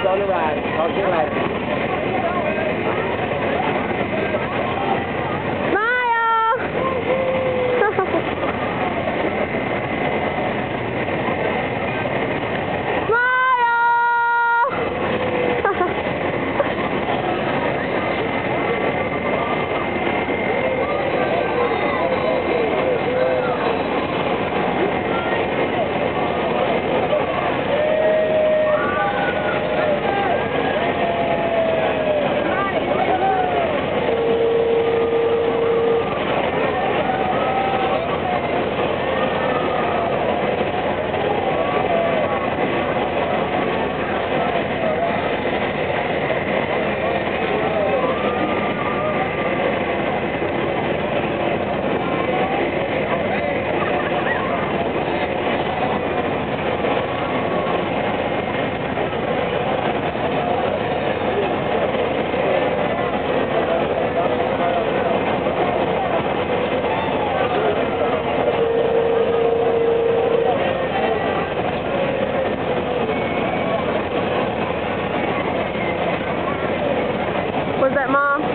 On the ride. Talk to you later. Mom.